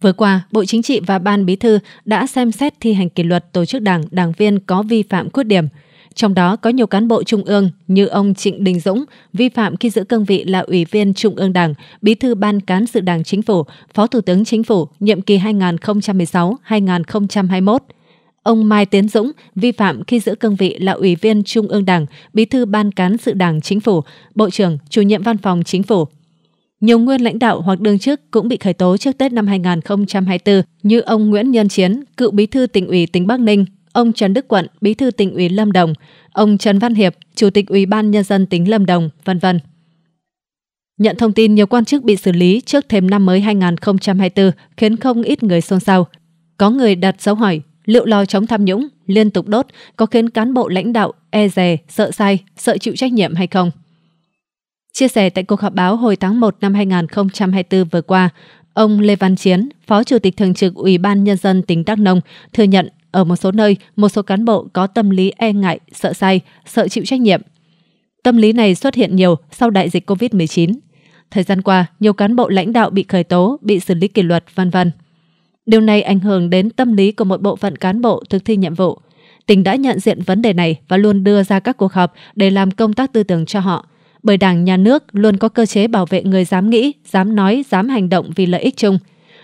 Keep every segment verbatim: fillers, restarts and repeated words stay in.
Vừa qua, Bộ Chính trị và Ban Bí thư đã xem xét thi hành kỷ luật tổ chức đảng, đảng viên có vi phạm khuyết điểm. Trong đó có nhiều cán bộ trung ương như ông Trịnh Đình Dũng vi phạm khi giữ cương vị là Ủy viên Trung ương Đảng, Bí thư Ban Cán sự Đảng Chính phủ, Phó Thủ tướng Chính phủ, nhiệm kỳ hai nghìn không trăm mười sáu đến hai nghìn không trăm hai mươi mốt. Ông Mai Tiến Dũng vi phạm khi giữ cương vị là Ủy viên Trung ương Đảng, Bí thư Ban Cán sự Đảng Chính phủ, Bộ trưởng, Chủ nhiệm Văn phòng Chính phủ. Nhiều nguyên lãnh đạo hoặc đương chức cũng bị khởi tố trước Tết năm hai nghìn không trăm hai mươi tư như ông Nguyễn Nhân Chiến, cựu Bí thư Tỉnh ủy tỉnh Bắc Ninh, ông Trần Đức Quận, Bí thư Tỉnh ủy Lâm Đồng, ông Trần Văn Hiệp, Chủ tịch Ủy ban Nhân dân tỉnh Lâm Đồng, vân vân. Nhận thông tin nhiều quan chức bị xử lý trước thềm năm mới hai nghìn không trăm hai mươi tư khiến không ít người xôn xao. Có người đặt dấu hỏi, liệu lò chống tham nhũng liên tục đốt có khiến cán bộ lãnh đạo e dè, sợ sai, sợ chịu trách nhiệm hay không? Chia sẻ tại cuộc họp báo hồi tháng một năm hai nghìn không trăm hai mươi tư vừa qua, ông Lê Văn Chiến, Phó Chủ tịch Thường trực Ủy ban Nhân dân tỉnh Đắk Nông thừa nhận ở một số nơi, một số cán bộ có tâm lý e ngại, sợ sai, sợ chịu trách nhiệm. Tâm lý này xuất hiện nhiều sau đại dịch Covid mười chín. Thời gian qua, nhiều cán bộ lãnh đạo bị khởi tố, bị xử lý kỷ luật, vân vân. Điều này ảnh hưởng đến tâm lý của một bộ phận cán bộ thực thi nhiệm vụ. Tỉnh đã nhận diện vấn đề này và luôn đưa ra các cuộc họp để làm công tác tư tưởng cho họ. Bởi Đảng, Nhà nước luôn có cơ chế bảo vệ người dám nghĩ, dám nói, dám hành động vì lợi ích chung.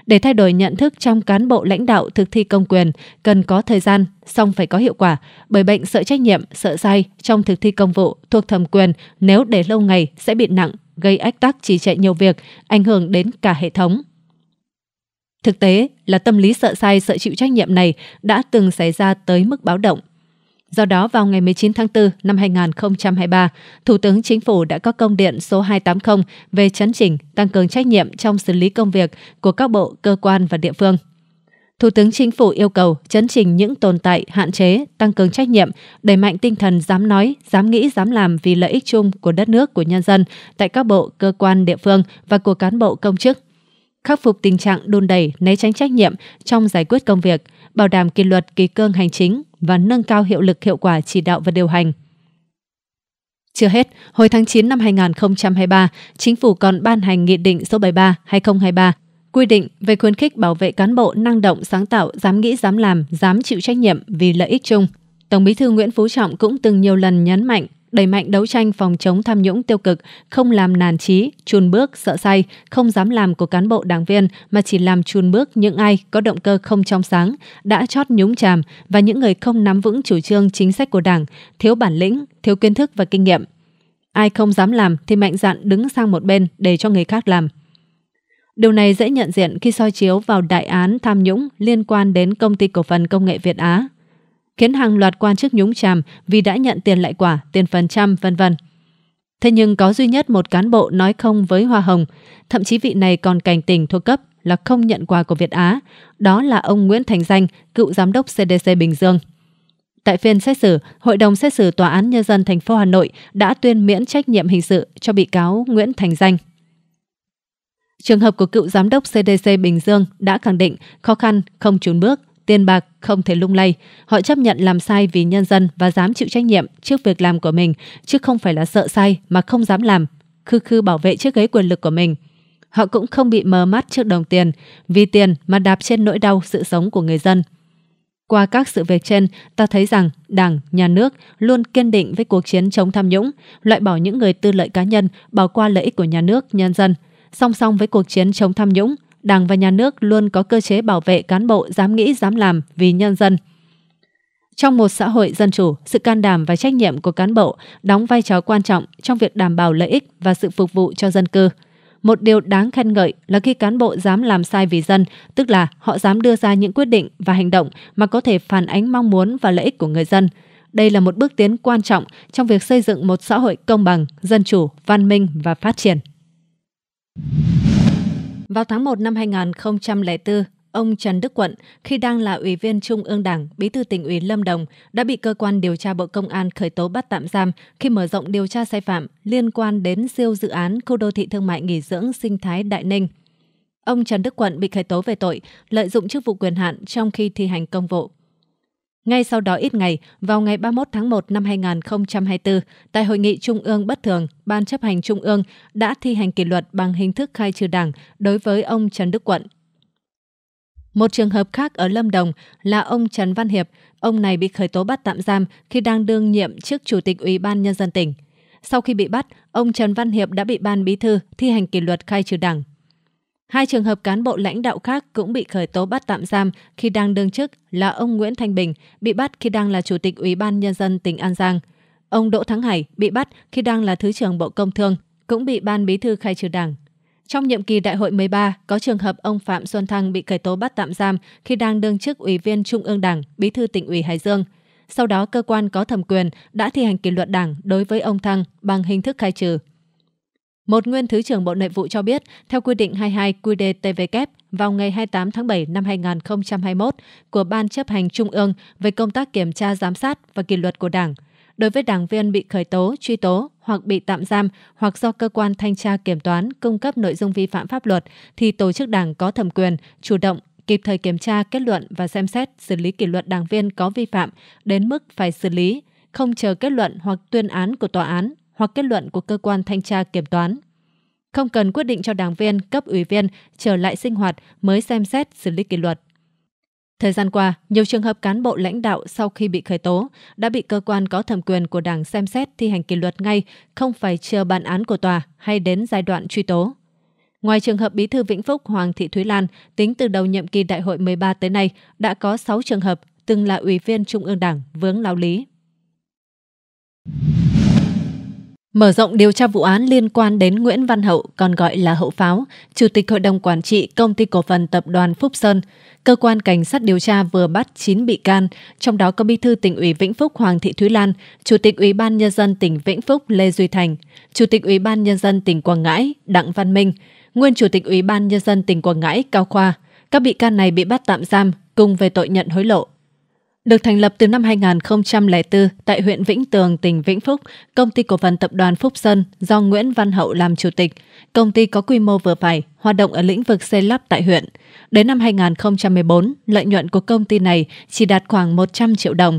Để thay đổi nhận thức trong cán bộ lãnh đạo thực thi công quyền, cần có thời gian, song phải có hiệu quả, bởi bệnh sợ trách nhiệm, sợ sai trong thực thi công vụ thuộc thẩm quyền nếu để lâu ngày sẽ bị nặng, gây ách tắc trì trệ nhiều việc, ảnh hưởng đến cả hệ thống. Thực tế là tâm lý sợ sai, sợ chịu trách nhiệm này đã từng xảy ra tới mức báo động. Do đó, vào ngày mười chín tháng tư năm hai nghìn không trăm hai mươi ba, Thủ tướng Chính phủ đã có công điện số hai trăm tám mươi về chấn chỉnh, tăng cường trách nhiệm trong xử lý công việc của các bộ, cơ quan và địa phương. Thủ tướng Chính phủ yêu cầu chấn chỉnh những tồn tại, hạn chế, tăng cường trách nhiệm, đẩy mạnh tinh thần dám nói, dám nghĩ, dám làm vì lợi ích chung của đất nước, của nhân dân tại các bộ, cơ quan, địa phương và của cán bộ công chức. Khắc phục tình trạng đùn đẩy, né tránh trách nhiệm trong giải quyết công việc, bảo đảm kỷ luật, kỷ cương hành chính và nâng cao hiệu lực, hiệu quả chỉ đạo và điều hành. Chưa hết, hồi tháng chín năm hai nghìn không trăm hai mươi ba, Chính phủ còn ban hành Nghị định số bảy mươi ba trên hai nghìn không trăm hai mươi ba quy định về khuyến khích bảo vệ cán bộ năng động, sáng tạo, dám nghĩ, dám làm, dám chịu trách nhiệm vì lợi ích chung. Tổng Bí thư Nguyễn Phú Trọng cũng từng nhiều lần nhấn mạnh đẩy mạnh đấu tranh phòng chống tham nhũng tiêu cực, không làm nản chí, chùn bước, sợ sai, không dám làm của cán bộ đảng viên mà chỉ làm chùn bước những ai có động cơ không trong sáng, đã chót nhúng chàm và những người không nắm vững chủ trương chính sách của Đảng, thiếu bản lĩnh, thiếu kiến thức và kinh nghiệm. Ai không dám làm thì mạnh dạn đứng sang một bên để cho người khác làm. Điều này dễ nhận diện khi soi chiếu vào đại án tham nhũng liên quan đến Công ty Cổ phần Công nghệ Việt Á, khiến hàng loạt quan chức nhúng chàm vì đã nhận tiền lại quả, tiền phần trăm, vân vân. Thế nhưng có duy nhất một cán bộ nói không với hoa hồng, thậm chí vị này còn cảnh tỉnh thuộc cấp là không nhận quà của Việt Á, đó là ông Nguyễn Thành Danh, cựu giám đốc xê đê xê Bình Dương. Tại phiên xét xử, Hội đồng xét xử Tòa án Nhân dân thành phố Hà Nội đã tuyên miễn trách nhiệm hình sự cho bị cáo Nguyễn Thành Danh. Trường hợp của cựu giám đốc xê đê xê Bình Dương đã khẳng định khó khăn không chùn bước, tiền bạc không thể lung lay, họ chấp nhận làm sai vì nhân dân và dám chịu trách nhiệm trước việc làm của mình, chứ không phải là sợ sai mà không dám làm, khư khư bảo vệ chiếc ghế quyền lực của mình. Họ cũng không bị mờ mắt trước đồng tiền, vì tiền mà đạp trên nỗi đau sự sống của người dân. Qua các sự việc trên, ta thấy rằng Đảng, Nhà nước luôn kiên định với cuộc chiến chống tham nhũng, loại bỏ những người tư lợi cá nhân, bỏ qua lợi ích của nhà nước, nhân dân. Song song với cuộc chiến chống tham nhũng, Đảng và Nhà nước luôn có cơ chế bảo vệ cán bộ dám nghĩ, dám làm vì nhân dân. Trong một xã hội dân chủ, sự can đảm và trách nhiệm của cán bộ đóng vai trò quan trọng trong việc đảm bảo lợi ích và sự phục vụ cho dân cư. Một điều đáng khen ngợi là khi cán bộ dám làm sai vì dân, tức là họ dám đưa ra những quyết định và hành động mà có thể phản ánh mong muốn và lợi ích của người dân. Đây là một bước tiến quan trọng trong việc xây dựng một xã hội công bằng, dân chủ, văn minh và phát triển. Vào tháng một năm hai nghìn không trăm lẻ tư, ông Trần Đức Quận, khi đang là Ủy viên Trung ương Đảng, Bí thư Tỉnh ủy Lâm Đồng, đã bị cơ quan điều tra Bộ Công an khởi tố bắt tạm giam khi mở rộng điều tra sai phạm liên quan đến siêu dự án khu đô thị thương mại nghỉ dưỡng sinh thái Đại Ninh. Ông Trần Đức Quận bị khởi tố về tội lợi dụng chức vụ quyền hạn trong khi thi hành công vụ. Ngay sau đó ít ngày, vào ngày ba mươi mốt tháng một năm hai nghìn không trăm hai mươi tư, tại Hội nghị Trung ương bất thường, Ban Chấp hành Trung ương đã thi hành kỷ luật bằng hình thức khai trừ Đảng đối với ông Trần Đức Quận. Một trường hợp khác ở Lâm Đồng là ông Trần Văn Hiệp. Ông này bị khởi tố bắt tạm giam khi đang đương nhiệm chức Chủ tịch Ủy ban Nhân dân tỉnh. Sau khi bị bắt, ông Trần Văn Hiệp đã bị Ban Bí thư thi hành kỷ luật khai trừ đảng. Hai trường hợp cán bộ lãnh đạo khác cũng bị khởi tố bắt tạm giam khi đang đương chức là ông Nguyễn Thanh Bình bị bắt khi đang là Chủ tịch Ủy ban Nhân dân tỉnh An Giang. Ông Đỗ Thắng Hải bị bắt khi đang là Thứ trưởng Bộ Công Thương, cũng bị Ban Bí thư khai trừ đảng. Trong nhiệm kỳ Đại hội mười ba, có trường hợp ông Phạm Xuân Thăng bị khởi tố bắt tạm giam khi đang đương chức Ủy viên Trung ương Đảng, Bí thư tỉnh ủy Hải Dương. Sau đó, cơ quan có thẩm quyền đã thi hành kỷ luật đảng đối với ông Thăng bằng hình thức khai trừ. Một nguyên Thứ trưởng Bộ Nội vụ cho biết, theo quy định hai mươi hai Q D T V K vào ngày hai mươi tám tháng bảy năm hai nghìn không trăm hai mươi mốt của Ban Chấp hành Trung ương về công tác kiểm tra giám sát và kỷ luật của Đảng, đối với đảng viên bị khởi tố, truy tố hoặc bị tạm giam hoặc do cơ quan thanh tra kiểm toán cung cấp nội dung vi phạm pháp luật thì tổ chức đảng có thẩm quyền chủ động, kịp thời kiểm tra, kết luận và xem xét xử lý kỷ luật đảng viên có vi phạm đến mức phải xử lý, không chờ kết luận hoặc tuyên án của tòa án hoặc kết luận của cơ quan thanh tra kiểm toán. Không cần quyết định cho đảng viên, cấp ủy viên trở lại sinh hoạt mới xem xét xử lý kỷ luật. Thời gian qua, nhiều trường hợp cán bộ lãnh đạo sau khi bị khởi tố đã bị cơ quan có thẩm quyền của Đảng xem xét thi hành kỷ luật ngay, không phải chờ bản án của tòa hay đến giai đoạn truy tố. Ngoài trường hợp Bí thư Vĩnh Phúc Hoàng Thị Thúy Lan, tính từ đầu nhiệm kỳ Đại hội mười ba tới nay đã có sáu trường hợp từng là Ủy viên Trung ương Đảng vướng lao lý. Mở rộng điều tra vụ án liên quan đến Nguyễn Văn Hậu, còn gọi là Hậu Pháo, Chủ tịch Hội đồng Quản trị Công ty Cổ phần Tập đoàn Phúc Sơn, cơ quan cảnh sát điều tra vừa bắt chín bị can, trong đó có Bí thư Tỉnh ủy Vĩnh Phúc Hoàng Thị Thúy Lan, Chủ tịch Ủy ban Nhân dân tỉnh Vĩnh Phúc Lê Duy Thành, Chủ tịch Ủy ban Nhân dân tỉnh Quảng Ngãi Đặng Văn Minh, nguyên Chủ tịch Ủy ban Nhân dân tỉnh Quảng Ngãi Cao Khoa. Các bị can này bị bắt tạm giam cùng về tội nhận hối lộ. Được thành lập từ năm hai nghìn không trăm lẻ bốn tại huyện Vĩnh Tường, tỉnh Vĩnh Phúc, Công ty Cổ phần Tập đoàn Phúc Sơn do Nguyễn Văn Hậu làm chủ tịch. Công ty có quy mô vừa phải, hoạt động ở lĩnh vực xây lắp tại huyện. Đến năm hai nghìn không trăm mười bốn, lợi nhuận của công ty này chỉ đạt khoảng một trăm triệu đồng.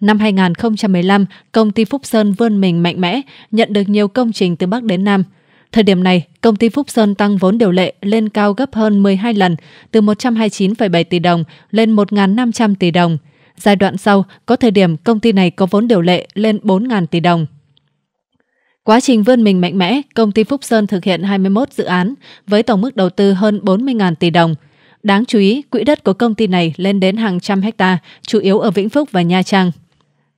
Năm hai nghìn không trăm mười lăm, công ty Phúc Sơn vươn mình mạnh mẽ, nhận được nhiều công trình từ Bắc đến Nam. Thời điểm này, công ty Phúc Sơn tăng vốn điều lệ lên cao gấp hơn mười hai lần, từ một trăm hai mươi chín phẩy bảy tỷ đồng lên một nghìn năm trăm tỷ đồng. Giai đoạn sau, có thời điểm công ty này có vốn điều lệ lên bốn nghìn tỷ đồng. Quá trình vươn mình mạnh mẽ, công ty Phúc Sơn thực hiện hai mươi mốt dự án với tổng mức đầu tư hơn bốn mươi nghìn tỷ đồng. Đáng chú ý, quỹ đất của công ty này lên đến hàng trăm hecta, chủ yếu ở Vĩnh Phúc và Nha Trang.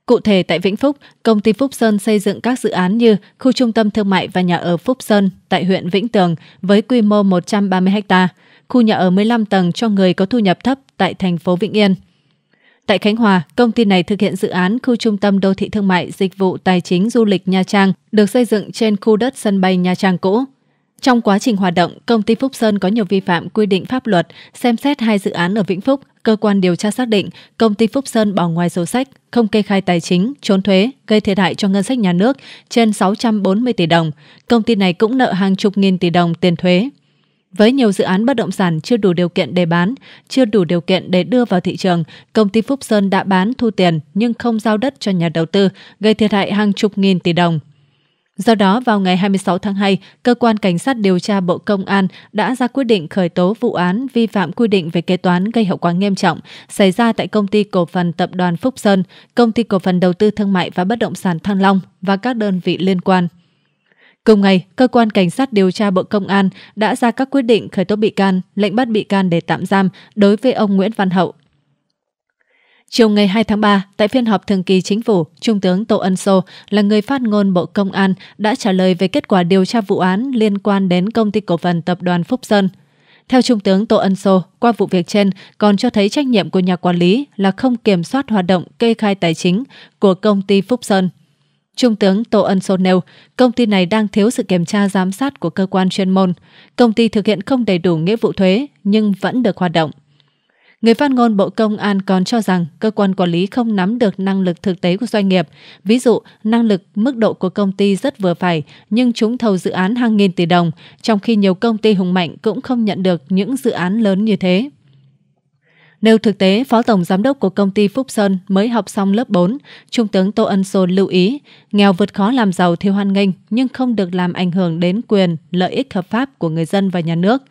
Cụ thể tại Vĩnh Phúc, công ty Phúc Sơn xây dựng các dự án như khu trung tâm thương mại và nhà ở Phúc Sơn tại huyện Vĩnh Tường với quy mô một trăm ba mươi hecta, khu nhà ở mười lăm tầng cho người có thu nhập thấp tại thành phố Vĩnh Yên. Tại Khánh Hòa, công ty này thực hiện dự án khu trung tâm đô thị thương mại, dịch vụ, tài chính, du lịch Nha Trang được xây dựng trên khu đất sân bay Nha Trang cũ. Trong quá trình hoạt động, công ty Phúc Sơn có nhiều vi phạm quy định pháp luật. Xem xét hai dự án ở Vĩnh Phúc, cơ quan điều tra xác định công ty Phúc Sơn bỏ ngoài sổ sách, không kê khai tài chính, trốn thuế, gây thiệt hại cho ngân sách nhà nước trên sáu trăm bốn mươi tỷ đồng. Công ty này cũng nợ hàng chục nghìn tỷ đồng tiền thuế. Với nhiều dự án bất động sản chưa đủ điều kiện để bán, chưa đủ điều kiện để đưa vào thị trường, công ty Phúc Sơn đã bán thu tiền nhưng không giao đất cho nhà đầu tư, gây thiệt hại hàng chục nghìn tỷ đồng. Do đó, vào ngày hai mươi sáu tháng hai, Cơ quan Cảnh sát điều tra Bộ Công an đã ra quyết định khởi tố vụ án vi phạm quy định về kế toán gây hậu quả nghiêm trọng xảy ra tại Công ty Cổ phần Tập đoàn Phúc Sơn, Công ty Cổ phần Đầu tư Thương mại và Bất động sản Thăng Long và các đơn vị liên quan. Cùng ngày, Cơ quan Cảnh sát điều tra Bộ Công an đã ra các quyết định khởi tố bị can, lệnh bắt bị can để tạm giam đối với ông Nguyễn Văn Hậu. Chiều ngày hai tháng ba, tại phiên họp thường kỳ chính phủ, Trung tướng Tô Ân Xô là người phát ngôn Bộ Công an đã trả lời về kết quả điều tra vụ án liên quan đến Công ty Cổ phần Tập đoàn Phúc Sơn. Theo Trung tướng Tô Ân Xô, qua vụ việc trên còn cho thấy trách nhiệm của nhà quản lý là không kiểm soát hoạt động kê khai tài chính của Công ty Phúc Sơn. Trung tướng Tô Ân Xô nêu, công ty này đang thiếu sự kiểm tra giám sát của cơ quan chuyên môn. Công ty thực hiện không đầy đủ nghĩa vụ thuế nhưng vẫn được hoạt động. Người phát ngôn Bộ Công an còn cho rằng cơ quan quản lý không nắm được năng lực thực tế của doanh nghiệp. Ví dụ, năng lực mức độ của công ty rất vừa phải nhưng chúng thầu dự án hàng nghìn tỷ đồng, trong khi nhiều công ty hùng mạnh cũng không nhận được những dự án lớn như thế. Nêu thực tế, Phó Tổng Giám đốc của Công ty Phúc Sơn mới học xong lớp bốn, Trung tướng Tô Ân Xô lưu ý, nghèo vượt khó làm giàu thì hoan nghênh nhưng không được làm ảnh hưởng đến quyền, lợi ích hợp pháp của người dân và nhà nước.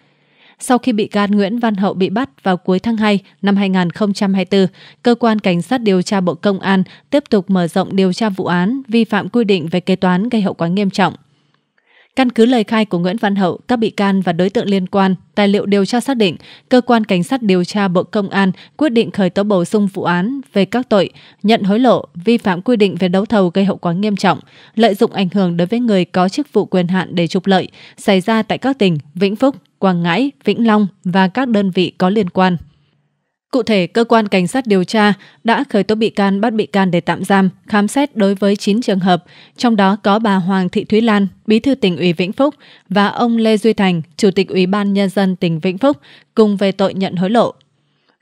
Sau khi bị can Nguyễn Văn Hậu bị bắt vào cuối tháng hai năm hai nghìn không trăm hai mươi tư, Cơ quan Cảnh sát điều tra Bộ Công an tiếp tục mở rộng điều tra vụ án vi phạm quy định về kế toán gây hậu quả nghiêm trọng. Căn cứ lời khai của Nguyễn Văn Hậu, các bị can và đối tượng liên quan, tài liệu điều tra xác định, Cơ quan Cảnh sát điều tra Bộ Công an quyết định khởi tố bổ sung vụ án về các tội nhận hối lộ, vi phạm quy định về đấu thầu gây hậu quả nghiêm trọng, lợi dụng ảnh hưởng đối với người có chức vụ quyền hạn để trục lợi, xảy ra tại các tỉnh Vĩnh Phúc, Quảng Ngãi, Vĩnh Long và các đơn vị có liên quan. Cụ thể, Cơ quan Cảnh sát điều tra đã khởi tố bị can, bắt bị can để tạm giam, khám xét đối với chín trường hợp, trong đó có bà Hoàng Thị Thúy Lan, Bí thư Tỉnh ủy Vĩnh Phúc và ông Lê Duy Thành, Chủ tịch Ủy ban Nhân dân tỉnh Vĩnh Phúc, cùng về tội nhận hối lộ.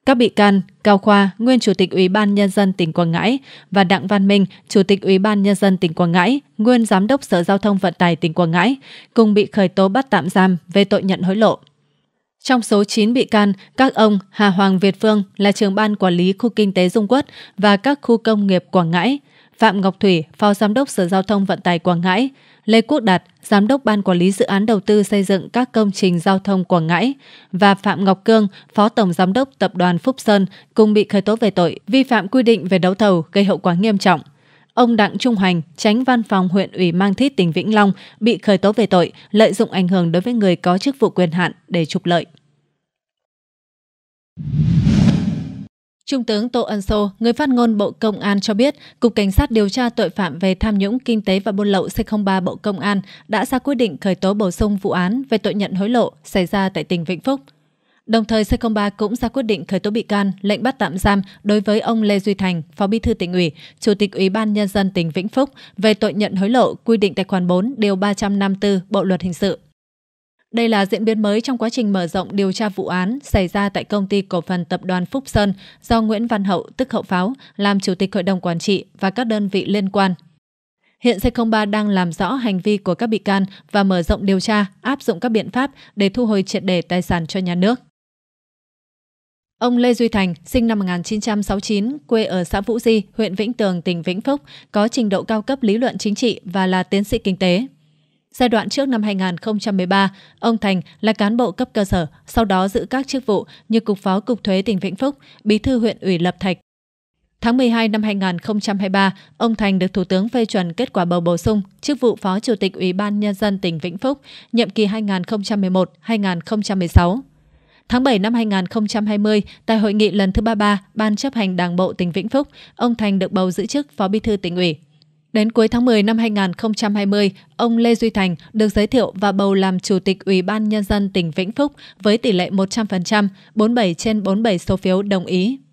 Các bị can Cao Khoa, Nguyên Chủ tịch Ủy ban Nhân dân tỉnh Quảng Ngãi và Đặng Văn Minh, Chủ tịch Ủy ban Nhân dân tỉnh Quảng Ngãi, Nguyên Giám đốc Sở Giao thông Vận tải tỉnh Quảng Ngãi, cùng bị khởi tố bắt tạm giam về tội nhận hối lộ. Trong số chín bị can, các ông Hà Hoàng Việt Phương là trưởng ban quản lý khu kinh tế Dung Quất và các khu công nghiệp Quảng Ngãi, Phạm Ngọc Thủy, Phó Giám đốc Sở Giao thông Vận tải Quảng Ngãi, Lê Quốc Đạt, Giám đốc Ban Quản lý Dự án Đầu tư xây dựng các công trình giao thông Quảng Ngãi và Phạm Ngọc Cương, Phó Tổng Giám đốc Tập đoàn Phúc Sơn cùng bị khởi tố về tội vi phạm quy định về đấu thầu gây hậu quả nghiêm trọng. Ông Đặng Trung Hoành, Chánh Văn phòng huyện ủy Mang Thít tỉnh Vĩnh Long bị khởi tố về tội lợi dụng ảnh hưởng đối với người có chức vụ quyền hạn để trục lợi. Trung tướng Tô Ân Xô, người phát ngôn Bộ Công an cho biết, Cục Cảnh sát điều tra tội phạm về tham nhũng kinh tế và buôn lậu C không ba Bộ Công an đã ra quyết định khởi tố bổ sung vụ án về tội nhận hối lộ xảy ra tại tỉnh Vĩnh Phúc. Đồng thời, C không ba cũng ra quyết định khởi tố bị can, lệnh bắt tạm giam đối với ông Lê Duy Thành, Phó Bí thư Tỉnh ủy, Chủ tịch Ủy ban Nhân dân tỉnh Vĩnh Phúc về tội nhận hối lộ quy định tại khoản bốn, điều ba trăm năm mươi tư Bộ Luật Hình sự. Đây là diễn biến mới trong quá trình mở rộng điều tra vụ án xảy ra tại Công ty Cổ phần Tập đoàn Phúc Sơn do Nguyễn Văn Hậu, tức Hậu Pháo, làm Chủ tịch Hội đồng Quản trị và các đơn vị liên quan. Hiện C không ba đang làm rõ hành vi của các bị can và mở rộng điều tra, áp dụng các biện pháp để thu hồi triệt để tài sản cho nhà nước. Ông Lê Duy Thành, sinh năm một nghìn chín trăm sáu mươi chín, quê ở xã Vũ Di, huyện Vĩnh Tường, tỉnh Vĩnh Phúc, có trình độ cao cấp lý luận chính trị và là tiến sĩ kinh tế. Giai đoạn trước năm hai nghìn không trăm mười ba, ông Thành là cán bộ cấp cơ sở, sau đó giữ các chức vụ như Cục Phó Cục Thuế tỉnh Vĩnh Phúc, Bí thư huyện ủy Lập Thạch. Tháng mười hai năm hai nghìn không trăm hai mươi ba, ông Thành được Thủ tướng phê chuẩn kết quả bầu bổ sung chức vụ Phó Chủ tịch Ủy ban Nhân dân tỉnh Vĩnh Phúc, nhiệm kỳ hai nghìn không trăm mười một đến hai nghìn không trăm mười sáu. Tháng bảy năm hai nghìn không trăm hai mươi, tại hội nghị lần thứ ba mươi ba Ban chấp hành Đảng bộ tỉnh Vĩnh Phúc, ông Thành được bầu giữ chức Phó Bí thư Tỉnh ủy. Đến cuối tháng mười năm hai nghìn không trăm hai mươi, ông Lê Duy Thành được giới thiệu và bầu làm Chủ tịch Ủy ban Nhân dân tỉnh Vĩnh Phúc với tỷ lệ một trăm phần trăm, bốn mươi bảy trên bốn mươi bảy số phiếu đồng ý.